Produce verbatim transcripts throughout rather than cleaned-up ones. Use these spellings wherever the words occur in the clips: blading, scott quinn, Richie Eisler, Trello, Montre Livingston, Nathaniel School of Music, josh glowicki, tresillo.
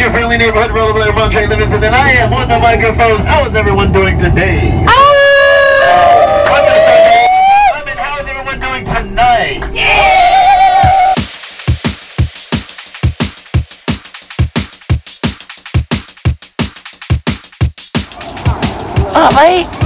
your friendly neighborhood rollerblader, Montre Livingston, and I am on the microphone. How is everyone doing today? Oh! I'm going to start with, I mean, how is everyone doing tonight? Yeah! All right.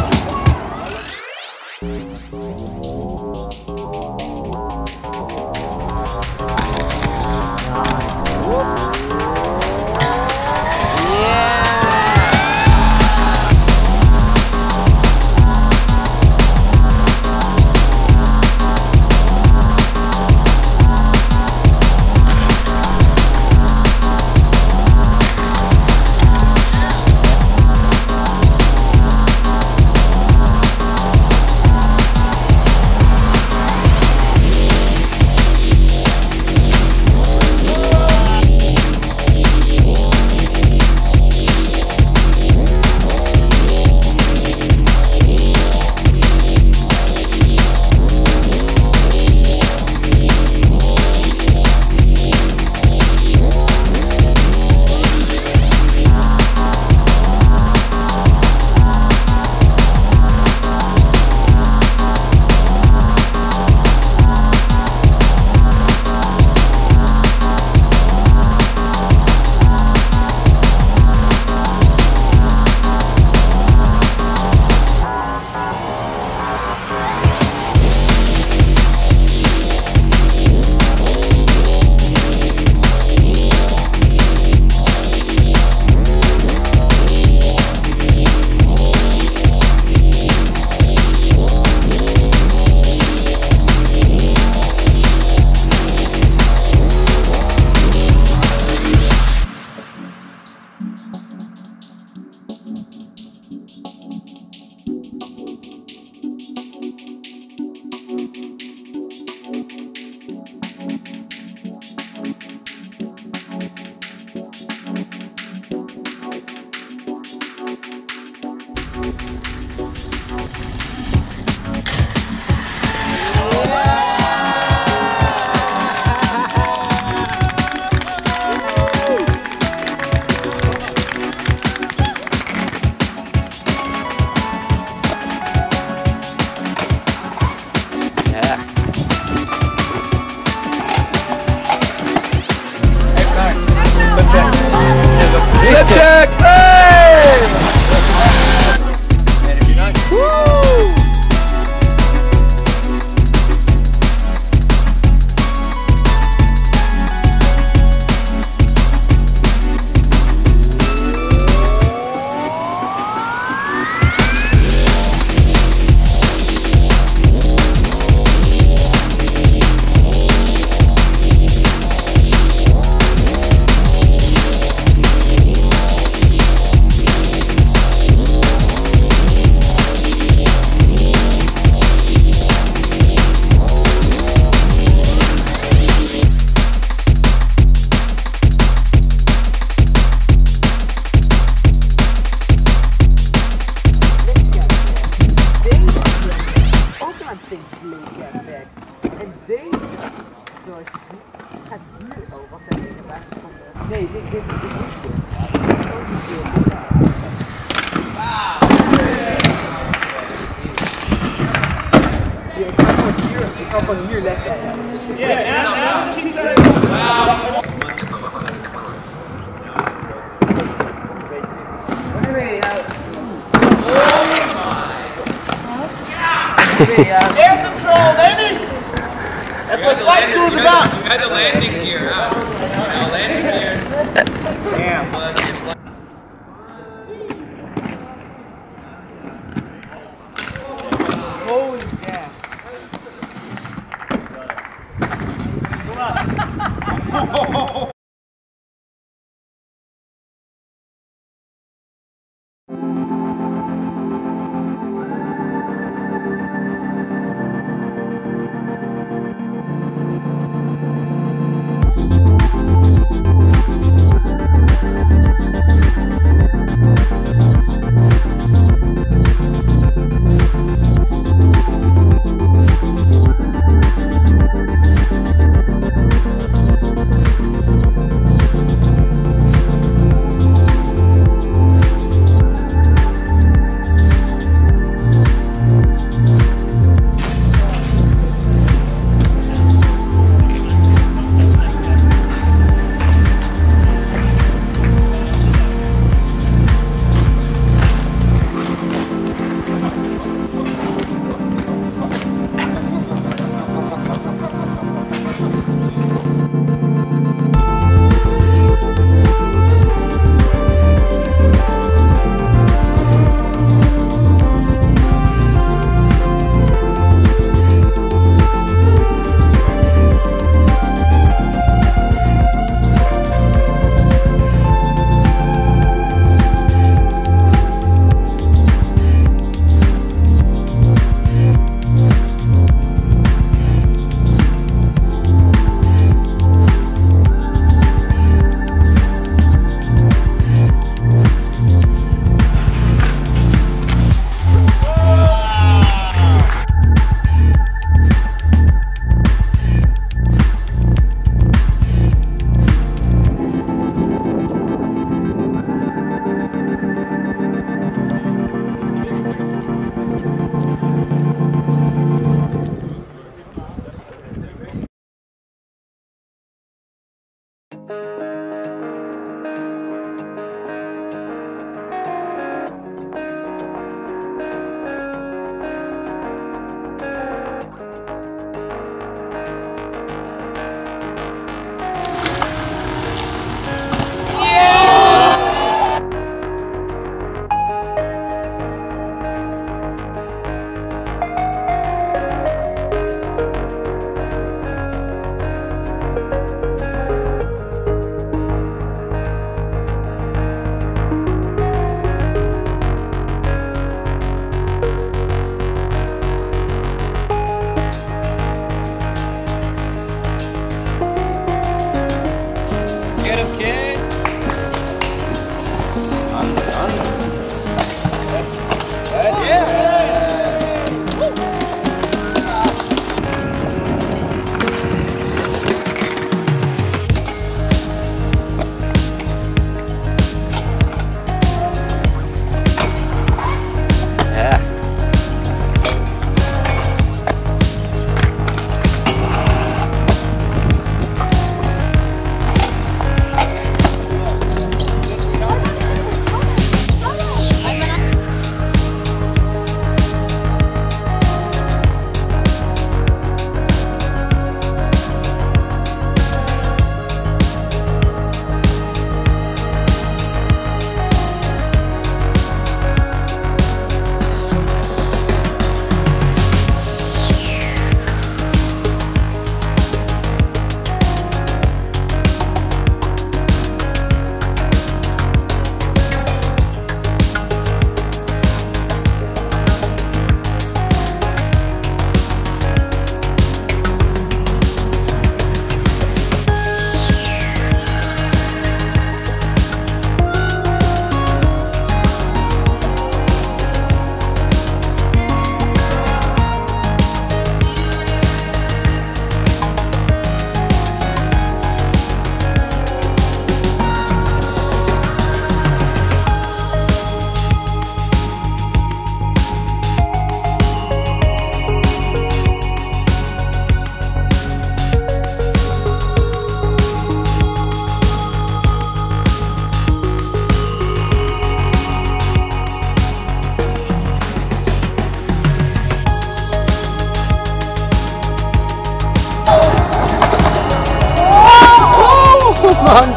Air control, baby! That's what flight school's about! You had the landing gear, huh? The landing gear. Damn. Holy cow. Come on.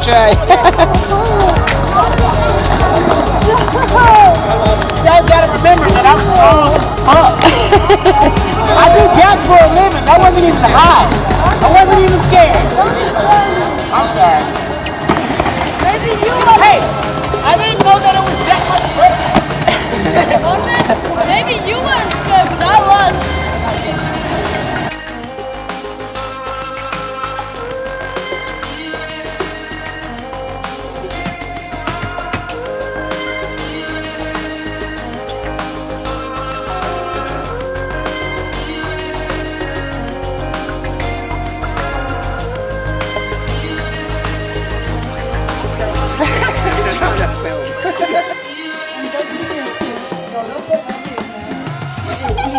try. You guys gotta remember that I'm strong as fuck. I do dance for a living. I wasn't even high. I wasn't even scared. I'm sorry. Hey, I didn't know that it was that much work. Maybe you weren't scared, but I was.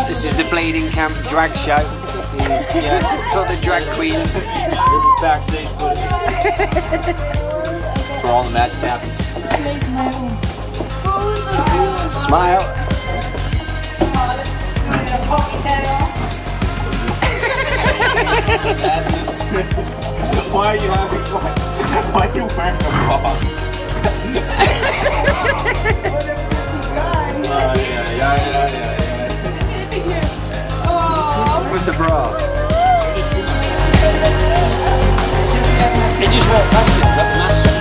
This is the Blading Camp drag show. Yes, it's got the drag queens. This is backstage footage. For all the magic happens. Smile. Madness. Why are you having fun? Why are you wearing a bra? Oh yeah, yeah, yeah, yeah. With the bra. It just won't touch it. That's massive.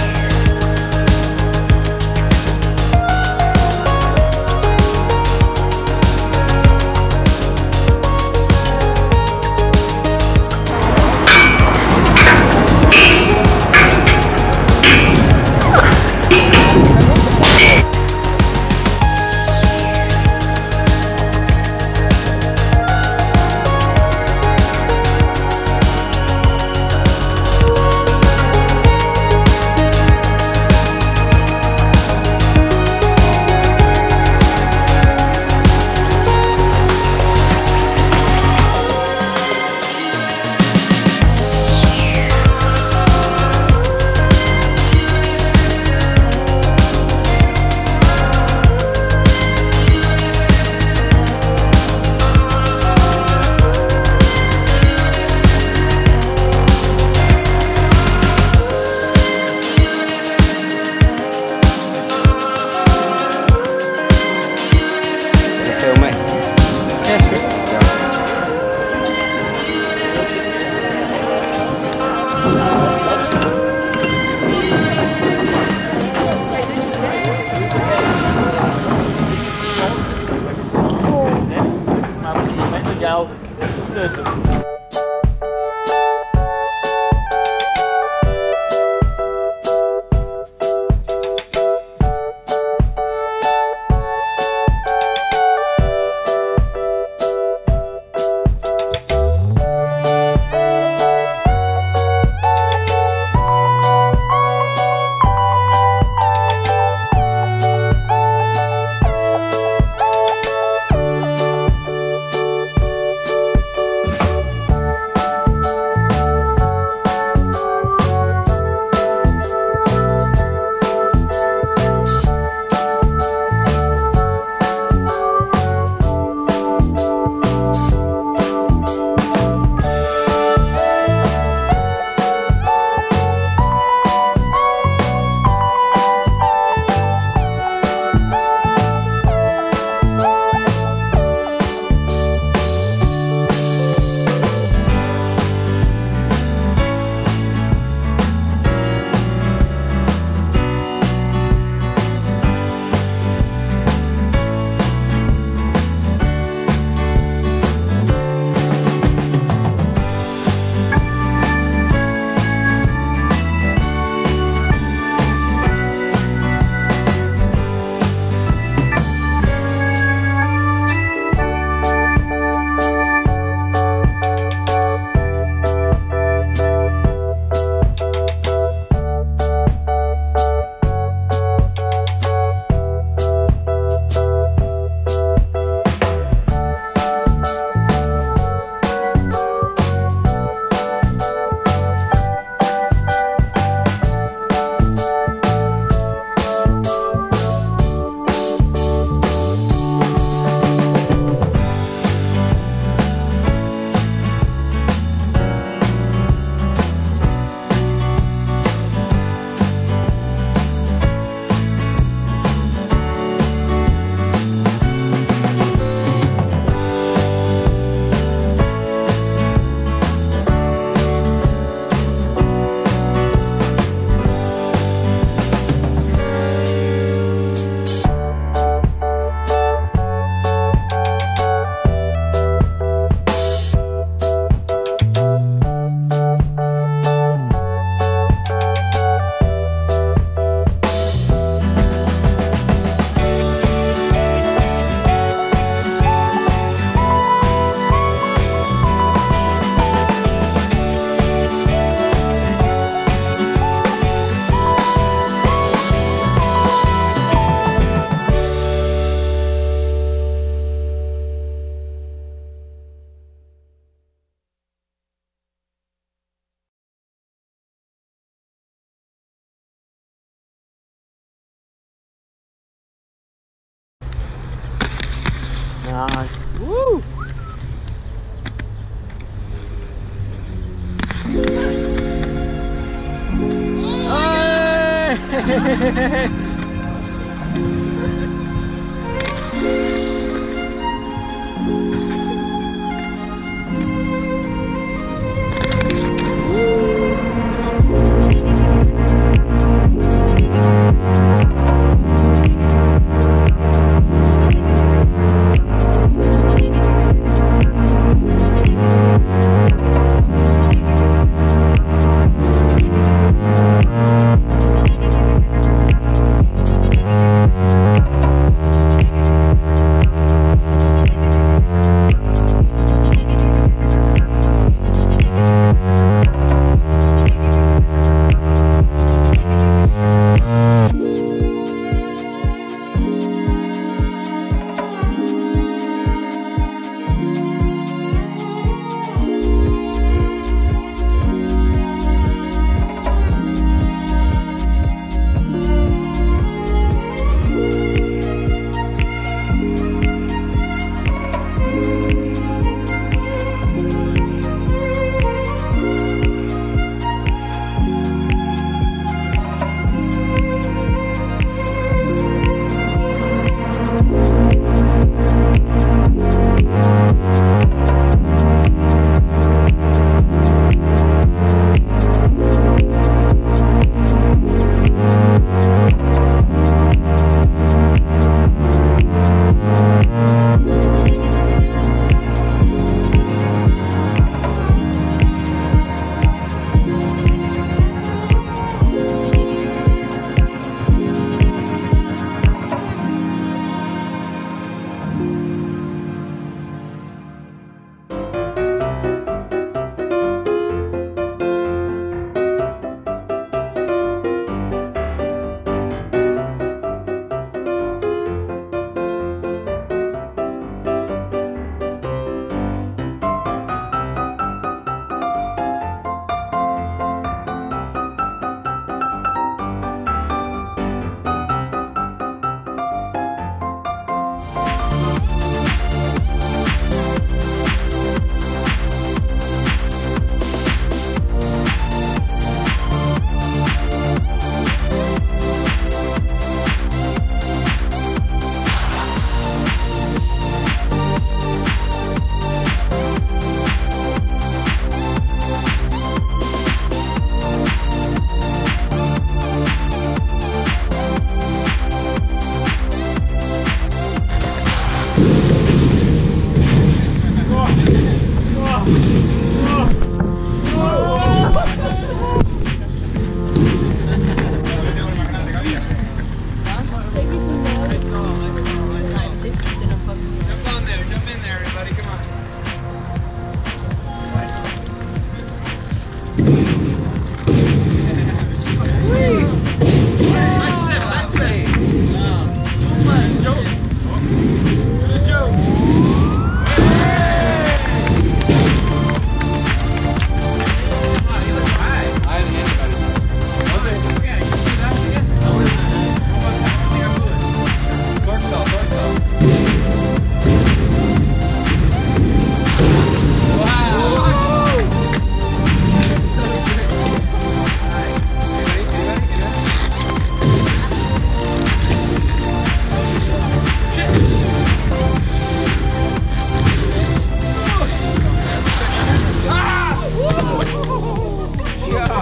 Nice. Woo! Oh,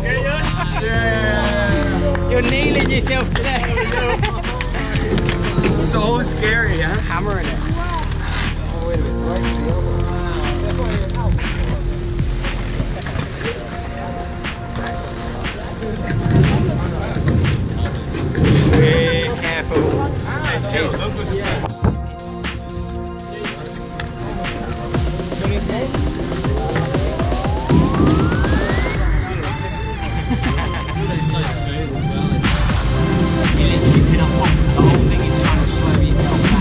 yeah. You're nailing yourself today. So scary, huh? Hammering it. Wow. Oh, wait a minute. Right to the elbow. Be careful. Ah, yeah. So smooth as well. You literally cannot pop. The whole thing is trying to slow yourself down.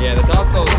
Yeah, the top's a little one.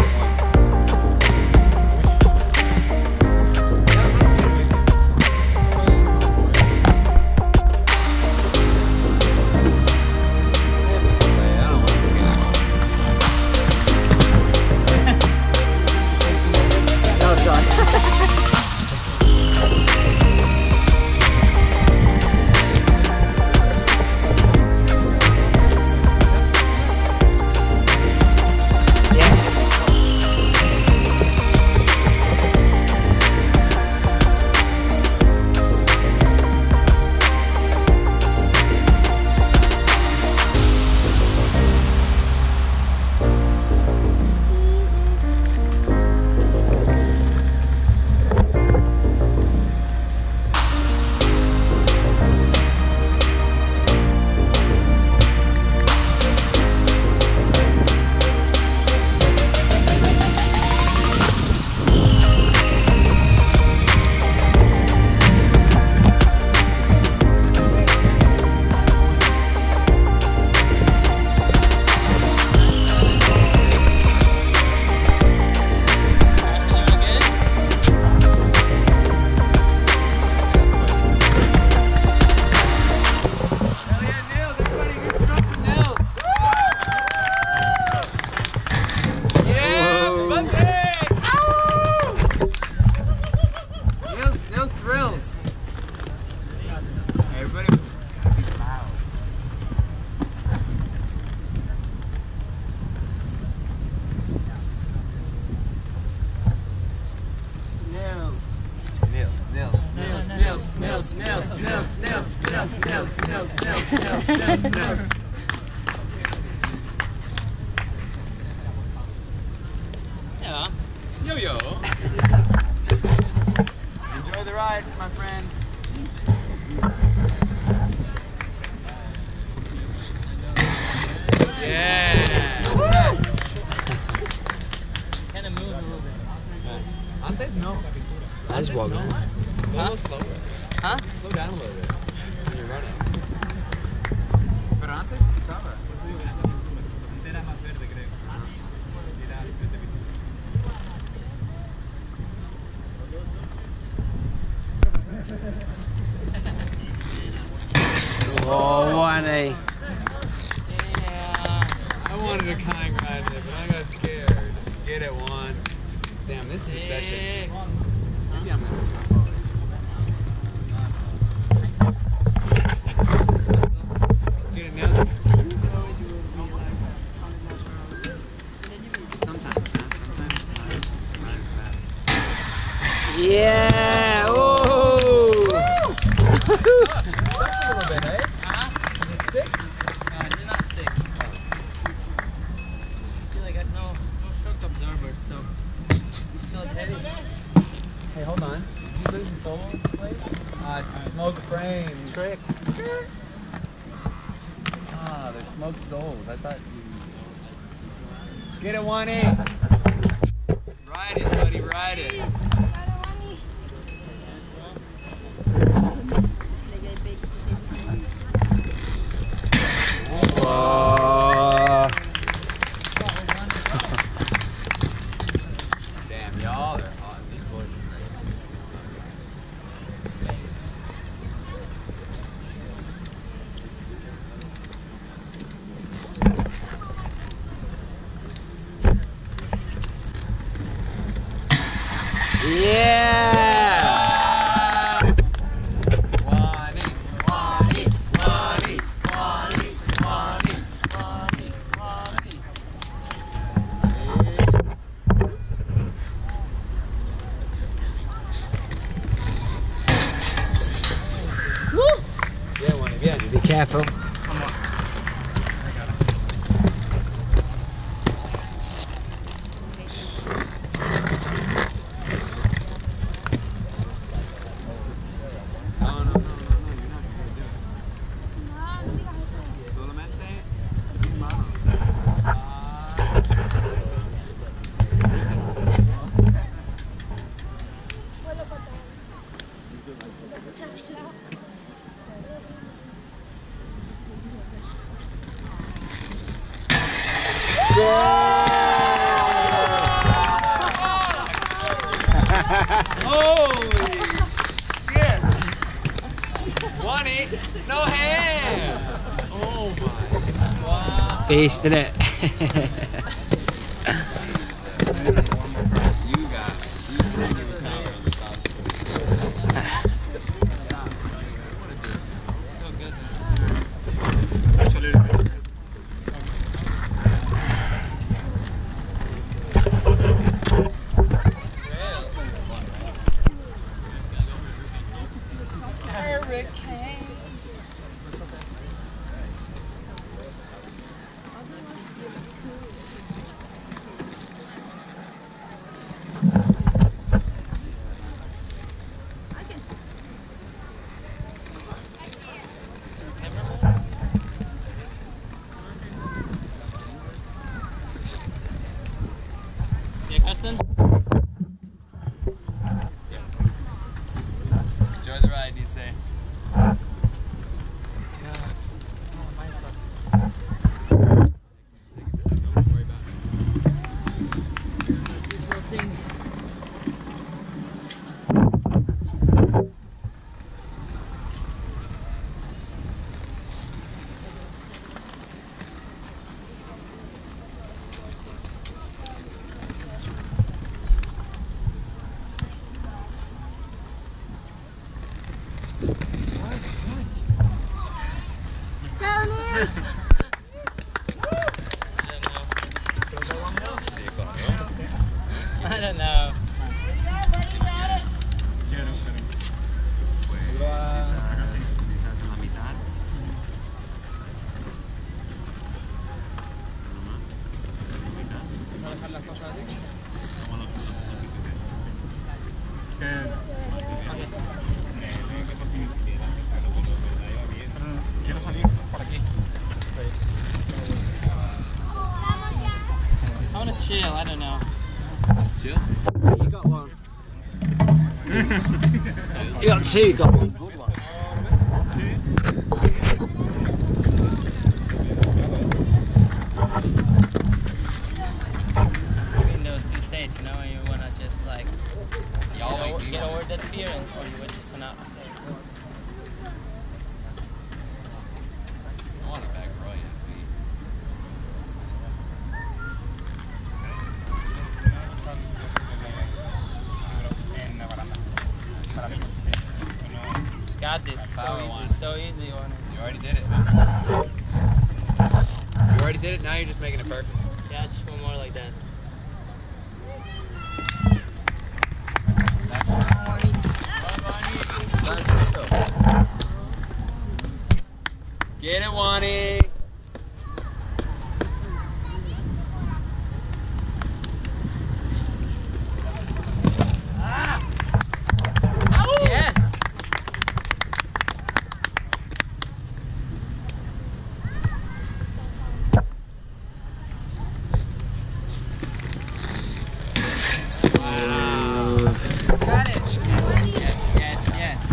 Yes. Yeah. Yo-yo. Enjoy the ride, my friend. Yes. Kind of move a little bit. Antes no. Antes no. Go a little slower. Huh? Slow down a little bit when you're running. Pero antes picaba. Antes era más verde, creo. Oh, one A. Yeah. I wanted a kind ride, but I got scared. Get it one. Damn, this is a session. Maybe I'm gonna go. Yeah! Oh! Woo! Sucks a little bit, eh? Uh-huh. Does it stick? No, it did not stick. See, like I got no, no shock absorbers, so it felt heavy. Hey, hold on. Did you lose the solo plate? Uh, smoke frame. Trick. Ah, there's smoke soles. I thought you... Get it, one eight! Ride it, buddy, ride it! Yeah! Wani, Wani, Wani, Wani, Wani, Wani, Wani. Woo! Yeah, Wani, yeah. Be careful. Come on. I got it. Holy shit! one eight, no hands! Oh my god. Beast in it. You got so good. Yeah. Enjoy the ride, you say. Yeah. Don't worry about it. This little thing. I don't know. Pues si estás en la mitad. Quiero salir por aquí. I want to chill, I don't know. Just chill? You got one. You got two, you got one. Good one. You know, you want to just like you always get over that fear, and or you would just not. I want to back row you at least. Just... You got this. So easy, so easy. You already did it. You already did it. Now you're just making it perfect. Yeah, just one more like that. Get it, Wani! Ah! Ow! Yes! Wow! Got it! Yes, yes, yes, yes.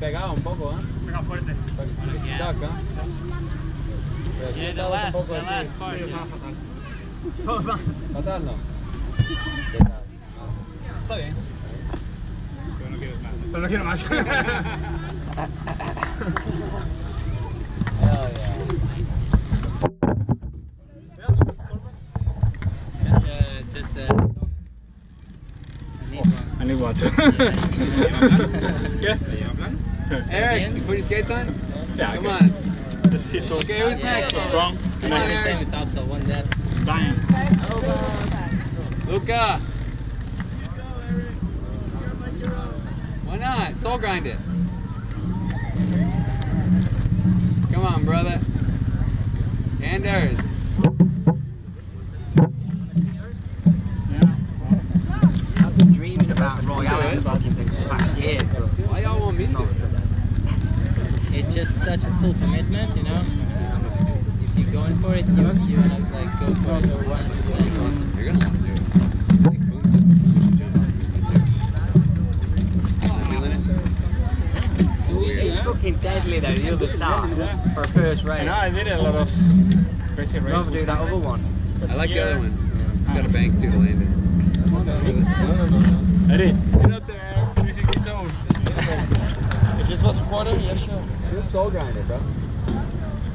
Pegado un poco, ¿eh? Pegado fuerte. Stuck, ¿eh? The last, the last part. Sí, estaba fatal. Todo mal. ¿Fatal no? ¿Qué tal? Está bien. Pero no quiero más. Pero no quiero más. Oh, yeah. Just, uh, just, uh, I need one. Yeah. Eric, you put your skates on? Yeah. Come on. This hit okay, yeah, who's next? Yeah. Strong. Come on, Eric. One dab. Diane. Luca. Why not? Soul grind it. Come on, brother. Anders. About Roy Allen fucking thing for the past year. Why y'all want me to do it? It's just such a full commitment, you know? If you're going for it, you, you want to like go for it or one and say, you're going to want to do it. It's fucking deadly though, the other side, yeah. For a first race. No, I did a lot of crazy races. I'll do that other one. I like yeah. The other one. It's got a bank to the landing. Ready? Get up there, Aaron. three sixty zone. If this was a quarter, yeah, sure. You're soul grinder, bro.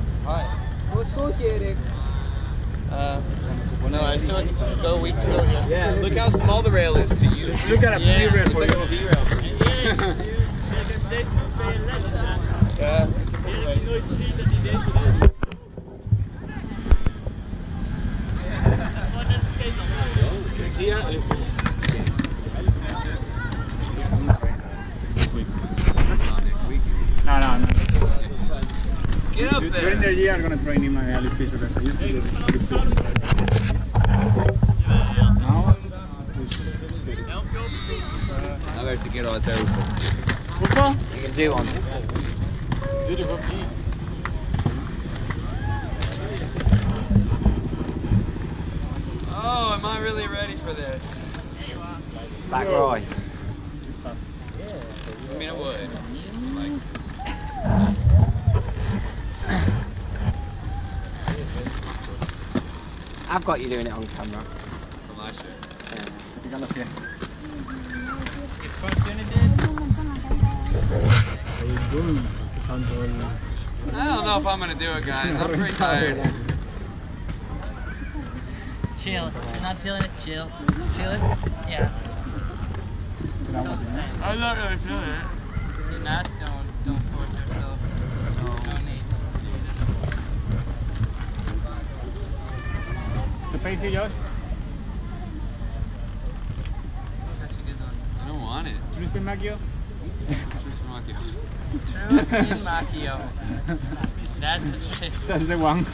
It's hot. What's soul getting? Uh, well, no, I still have to go a week to go. Yeah, yeah, look how small the rail is to you. Look at a B yeah, rail for you. Like a B rail for you. Yeah. Yeah. Yeah. Okay. No, no, no. Get up there. During the year, I'm gonna train in my early fish because I used to do fish. Now, a ver si quiero hacer uso. Uso? You can do one. Do the rope. Oh, am I really ready for this? Back Roy. I mean, I would. Like. I've got you doing it on camera. From last year. Yeah. Look here. It's fun doing it, dude. I don't know if I'm going to do it, guys. I'm pretty tired. Chill. Not feeling it. Chill. Chill it. Yeah. I'm not really feeling it. You're not. Don't. Don't force yourself. No. No need. The pace here, Josh. Such a good one. I don't want Truth be Macchio? Truth be Macchio. Truth be Macchio. That's the truth. That's the one.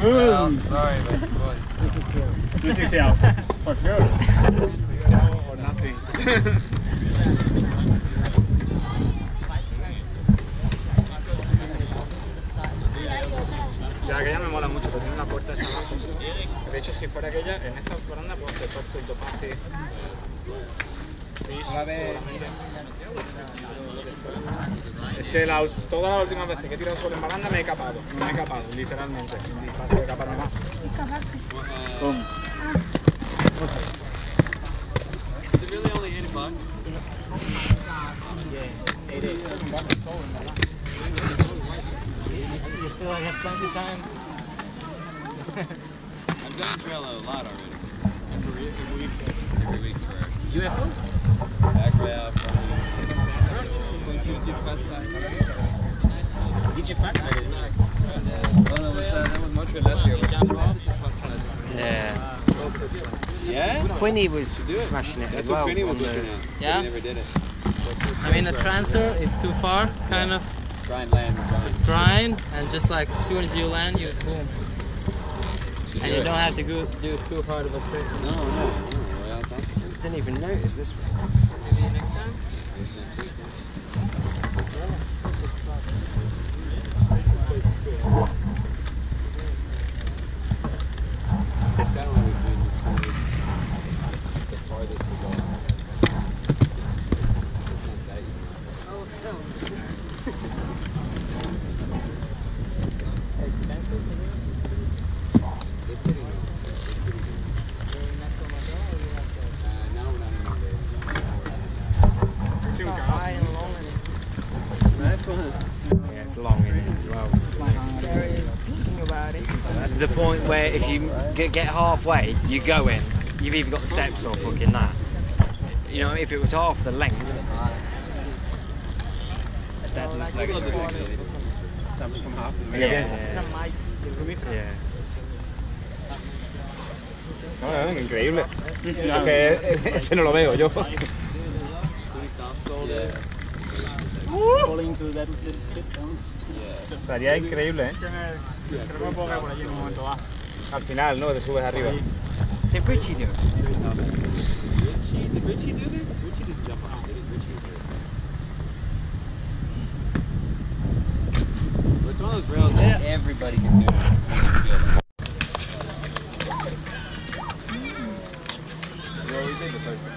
Well, I'm sorry, but it was. three sixty out. For sure. No, or nothing. La que ella me mola mucho, porque tiene una puerta esa noche. De hecho, si fuera aquella, en esta baranda puedo hacer torso y tomate. Es que la, todas las últimas veces que he tirado sobre en baranda me he capado. Me he capado, literalmente. Y paso de capar más. ¿Cómo? You still have plenty of time. I've done Trello a lot already. Every, every week. Every week for U F O? Background from the Did you find that? Oh no, was, uh, that was Montre last year. Yeah. Yeah? Quinny was smashing it. That's what Quinny was looking at. Yeah? He never did it. I mean, a transfer is too far, kind of. Grind, land, grind. grind, and just like as soon as you land, you boom. And you don't have to go do too hard of a trick. No, no, no. Didn't even notice this one. Maybe next time? That one we've been the farthest we go. The point where if you get halfway, you go in. You've even got steps or fucking that. You know, if it was half the length. That oh, like like the that was from half the yeah. Yeah. Yeah. No, es increíble. Porque ese no lo veo yo. Estaría increíble, ¿eh? Al final, ¿no? Te subes arriba. Did Richie do? Richie, did Richie do this? Richie did jump out. Did Richie do it? It's one of those rails that everybody can do. Well, we did the first one.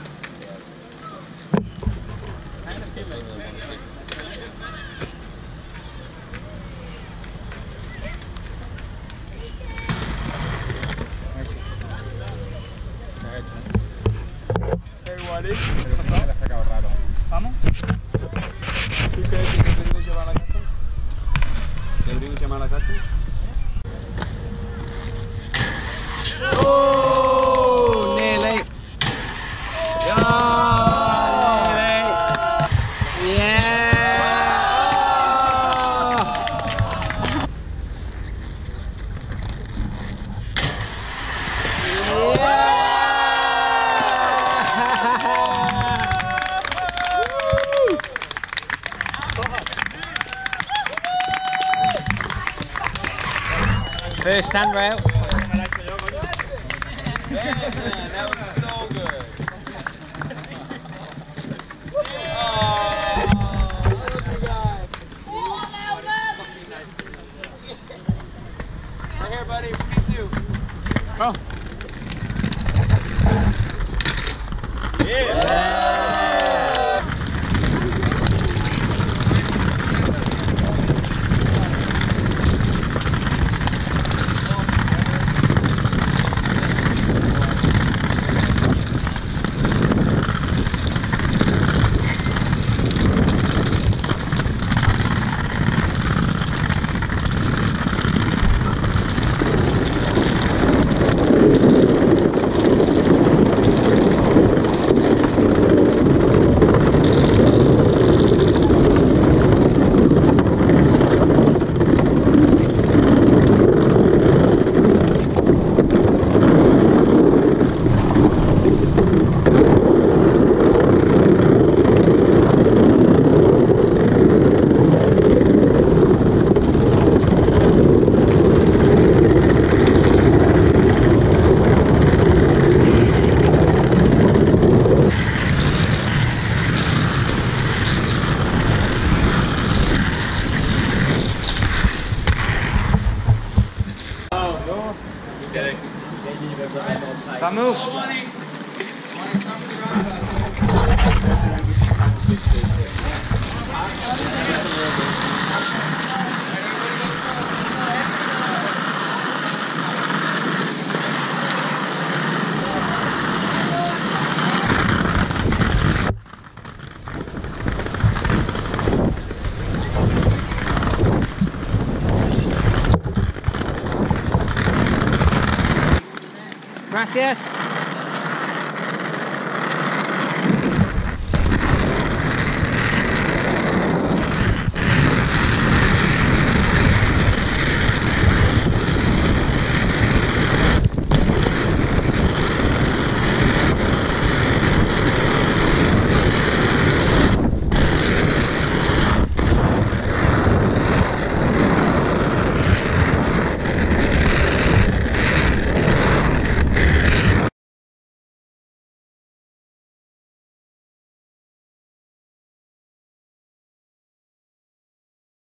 First hand rail. That was so good. Right here, buddy. Me too. Oh. Yeah. else? Gracias.